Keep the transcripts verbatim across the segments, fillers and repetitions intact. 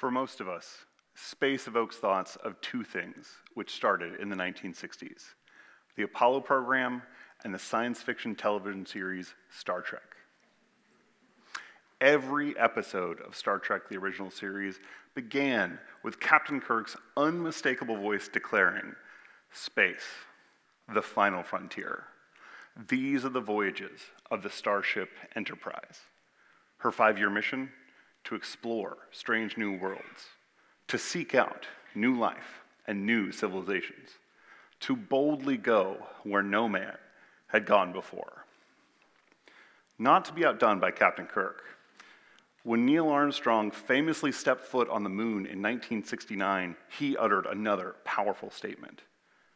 For most of us, space evokes thoughts of two things, which started in the nineteen sixties, the Apollo program and the science fiction television series Star Trek. Every episode of Star Trek, the original series, began with Captain Kirk's unmistakable voice declaring, "Space, the final frontier. These are the voyages of the Starship Enterprise." Her five-year mission? To explore strange new worlds, to seek out new life and new civilizations, to boldly go where no man had gone before. Not to be outdone by Captain Kirk, when Neil Armstrong famously stepped foot on the moon in nineteen sixty-nine, he uttered another powerful statement.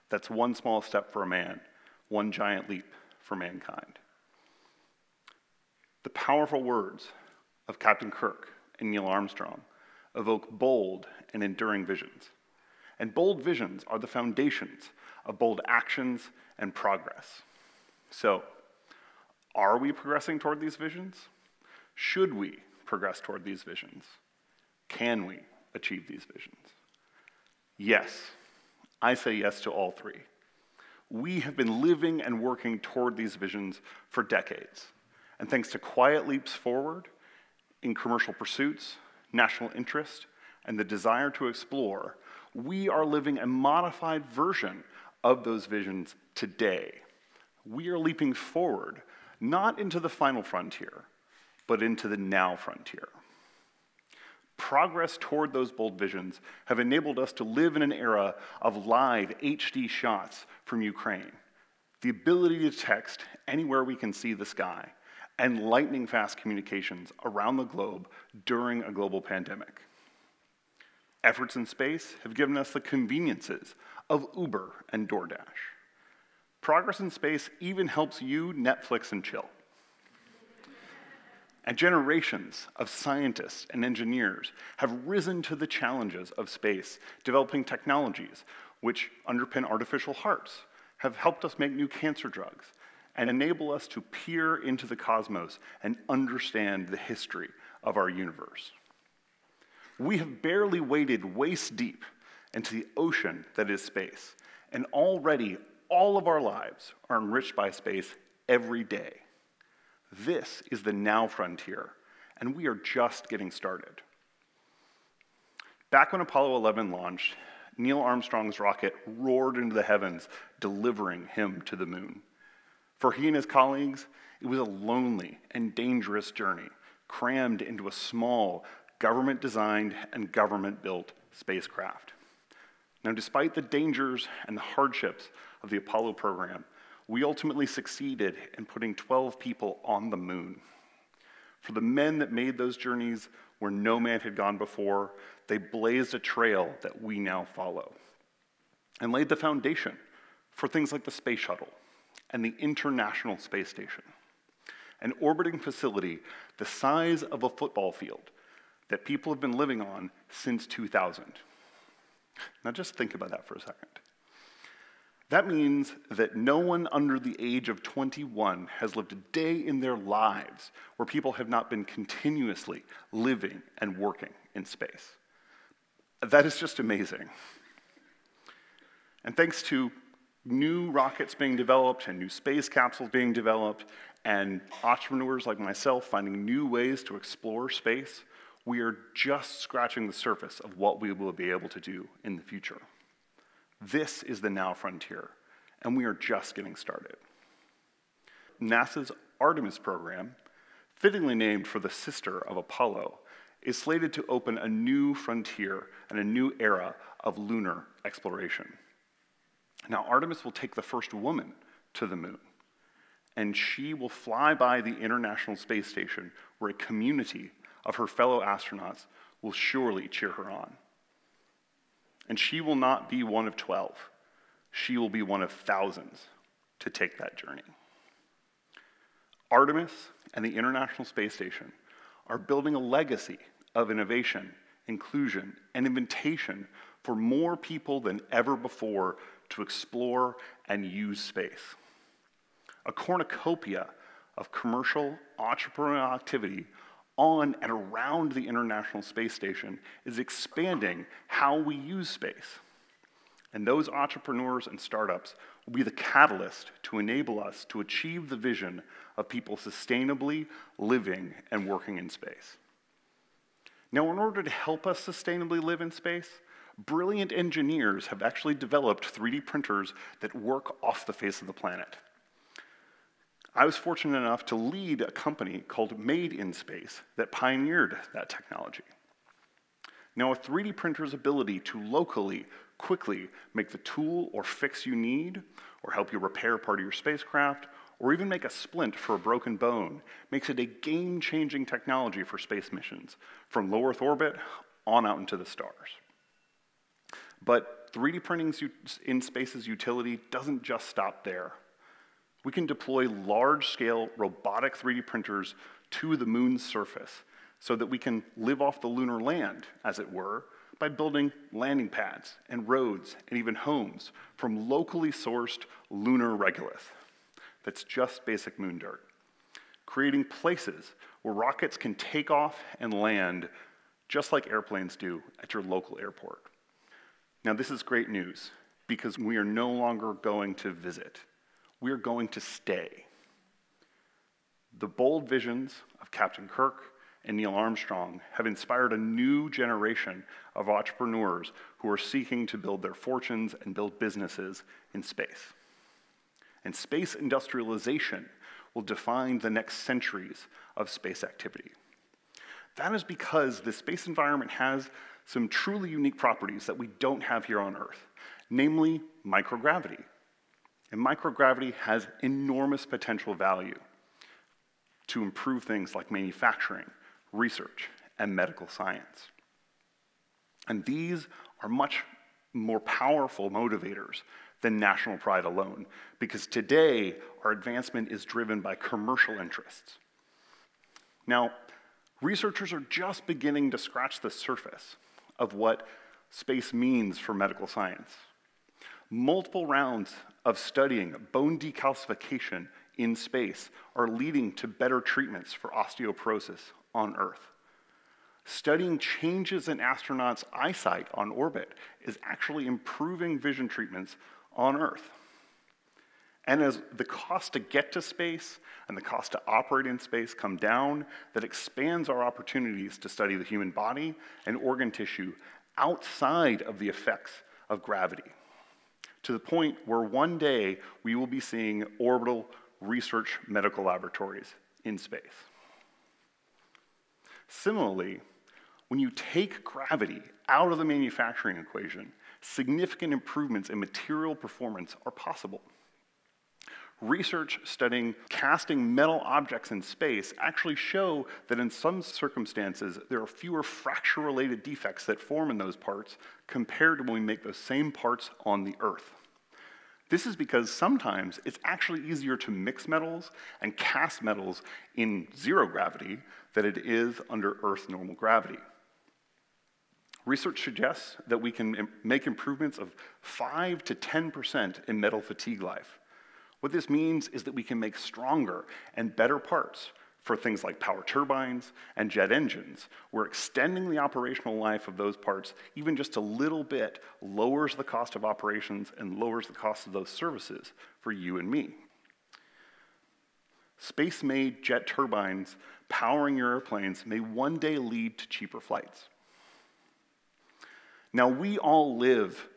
That's one small step for a man, one giant leap for mankind. The powerful words of Captain Kirk and Neil Armstrong evoke bold and enduring visions. And bold visions are the foundations of bold actions and progress. So, are we progressing toward these visions? Should we progress toward these visions? Can we achieve these visions? Yes, I say yes to all three. We have been living and working toward these visions for decades. And thanks to quiet leaps forward in commercial pursuits, national interest, and the desire to explore, we are living a modified version of those visions today. We are leaping forward, not into the final frontier, but into the now frontier. Progress toward those bold visions have enabled us to live in an era of live H D shots from Ukraine, the ability to text anywhere we can see the sky, and lightning-fast communications around the globe during a global pandemic. Efforts in space have given us the conveniences of Uber and DoorDash. Progress in space even helps you Netflix and chill. And generations of scientists and engineers have risen to the challenges of space, developing technologies which underpin artificial hearts, have helped us make new cancer drugs, and enable us to peer into the cosmos and understand the history of our universe. We have barely waded waist deep into the ocean that is space, and already all of our lives are enriched by space every day. This is the now frontier, and we are just getting started. Back when Apollo eleven launched, Neil Armstrong's rocket roared into the heavens, delivering him to the moon. For he and his colleagues, it was a lonely and dangerous journey, crammed into a small, government-designed and government-built spacecraft. Now, despite the dangers and the hardships of the Apollo program, we ultimately succeeded in putting twelve people on the moon. For the men that made those journeys where no man had gone before, they blazed a trail that we now follow, and laid the foundation for things like the space shuttle and the International Space Station, an orbiting facility the size of a football field that people have been living on since two thousand. Now just think about that for a second. That means that no one under the age of twenty-one has lived a day in their lives where people have not been continuously living and working in space. That is just amazing. And thanks to new rockets being developed and new space capsules being developed and entrepreneurs like myself finding new ways to explore space, we are just scratching the surface of what we will be able to do in the future. This is the now frontier, and we are just getting started. NASA's Artemis program, fittingly named for the sister of Apollo, is slated to open a new frontier and a new era of lunar exploration. Now, Artemis will take the first woman to the moon, and she will fly by the International Space Station, where a community of her fellow astronauts will surely cheer her on. And she will not be one of twelve. She will be one of thousands to take that journey. Artemis and the International Space Station are building a legacy of innovation, inclusion, and invitation for more people than ever before to explore and use space. A cornucopia of commercial entrepreneurial activity on and around the International Space Station is expanding how we use space. And those entrepreneurs and startups will be the catalyst to enable us to achieve the vision of people sustainably living and working in space. Now, in order to help us sustainably live in space, brilliant engineers have actually developed three D printers that work off the face of the planet. I was fortunate enough to lead a company called Made in Space that pioneered that technology. Now, a three D printer's ability to locally, quickly make the tool or fix you need, or help you repair part of your spacecraft, or even make a splint for a broken bone, makes it a game-changing technology for space missions, from low Earth orbit on out into the stars. But three D printing in space's utility doesn't just stop there. We can deploy large-scale robotic three D printers to the moon's surface so that we can live off the lunar land, as it were, by building landing pads and roads and even homes from locally sourced lunar regolith. That's just basic moon dirt. Creating places where rockets can take off and land just like airplanes do at your local airport. Now, this is great news because we are no longer going to visit. We are going to stay. The bold visions of Captain Kirk and Neil Armstrong have inspired a new generation of entrepreneurs who are seeking to build their fortunes and build businesses in space. And space industrialization will define the next centuries of space activity. That is because the space environment has some truly unique properties that we don't have here on Earth, namely microgravity. And microgravity has enormous potential value to improve things like manufacturing, research, and medical science. And these are much more powerful motivators than national pride alone, because today our advancement is driven by commercial interests. Now, researchers are just beginning to scratch the surface of what space means for medical science. Multiple rounds of studying bone decalcification in space are leading to better treatments for osteoporosis on Earth. Studying changes in astronauts' eyesight on orbit is actually improving vision treatments on Earth. And as the cost to get to space and the cost to operate in space come down, that expands our opportunities to study the human body and organ tissue outside of the effects of gravity, to the point where one day we will be seeing orbital research medical laboratories in space. Similarly, when you take gravity out of the manufacturing equation, significant improvements in material performance are possible. Research studying casting metal objects in space actually show that in some circumstances there are fewer fracture-related defects that form in those parts compared to when we make those same parts on the Earth. This is because sometimes it's actually easier to mix metals and cast metals in zero gravity than it is under Earth's normal gravity. Research suggests that we can make improvements of five to ten percent in metal fatigue life. What this means is that we can make stronger and better parts for things like power turbines and jet engines, where extending the operational life of those parts even just a little bit lowers the cost of operations and lowers the cost of those services for you and me. Space-made jet turbines powering your airplanes may one day lead to cheaper flights. Now, we all live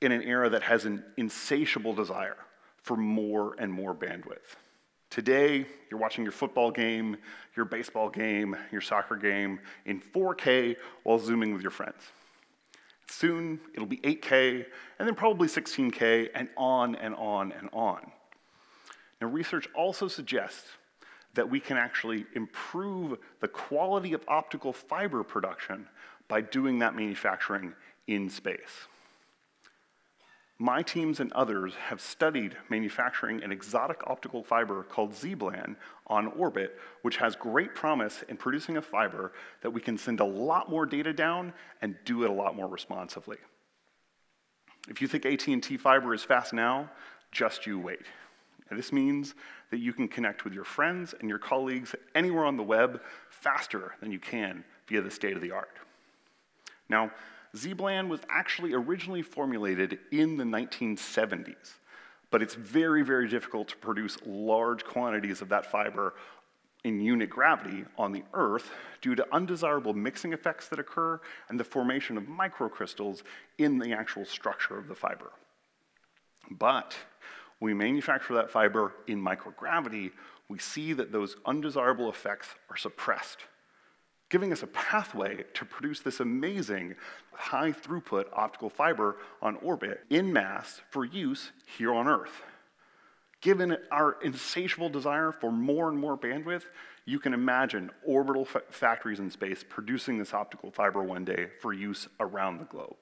in an era that has an insatiable desire for more and more bandwidth. Today, you're watching your football game, your baseball game, your soccer game in four K while Zooming with your friends. Soon, it'll be eight K, and then probably sixteen K, and on and on and on. Now, research also suggests that we can actually improve the quality of optical fiber production by doing that manufacturing in space. My teams and others have studied manufacturing an exotic optical fiber called Z BLAN on orbit, which has great promise in producing a fiber that we can send a lot more data down and do it a lot more responsively. If you think A T and T fiber is fast now, just you wait. And this means that you can connect with your friends and your colleagues anywhere on the web faster than you can via the state of the art. Now, Z blan was actually originally formulated in the nineteen seventies, but it's very, very difficult to produce large quantities of that fiber in unit gravity on the Earth due to undesirable mixing effects that occur and the formation of microcrystals in the actual structure of the fiber. But when we manufacture that fiber in microgravity, we see that those undesirable effects are suppressed, giving us a pathway to produce this amazing high-throughput optical fiber on orbit in mass for use here on Earth. Given our insatiable desire for more and more bandwidth, you can imagine orbital fa- factories in space producing this optical fiber one day for use around the globe.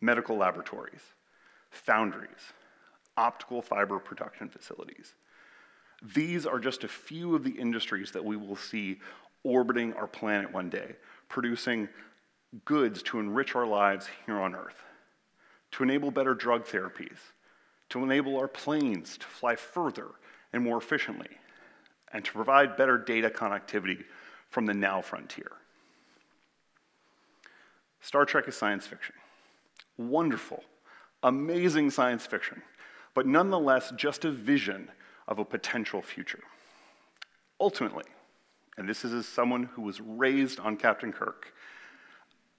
Medical laboratories, foundries, optical fiber production facilities. These are just a few of the industries that we will see orbiting our planet one day, producing goods to enrich our lives here on Earth, to enable better drug therapies, to enable our planes to fly further and more efficiently, and to provide better data connectivity from the now frontier. Star Trek is science fiction. Wonderful, amazing science fiction, but nonetheless just a vision of a potential future. Ultimately, and this is as someone who was raised on Captain Kirk,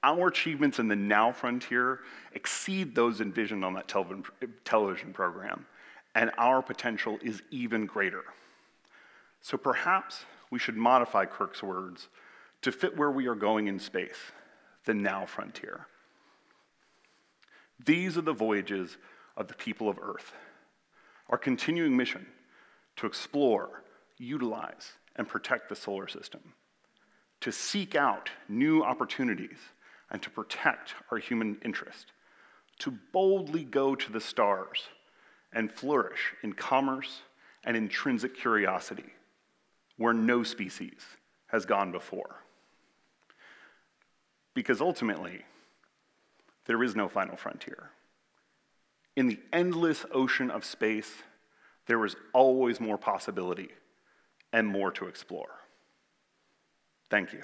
our achievements in the now frontier exceed those envisioned on that television program, and our potential is even greater. So perhaps we should modify Kirk's words to fit where we are going in space, the now frontier. These are the voyages of the people of Earth, our continuing mission to explore, utilize, and protect the solar system, to seek out new opportunities, and to protect our human interest, to boldly go to the stars and flourish in commerce and intrinsic curiosity where no species has gone before. Because ultimately, there is no final frontier. In the endless ocean of space, there is always more possibility and more to explore. Thank you.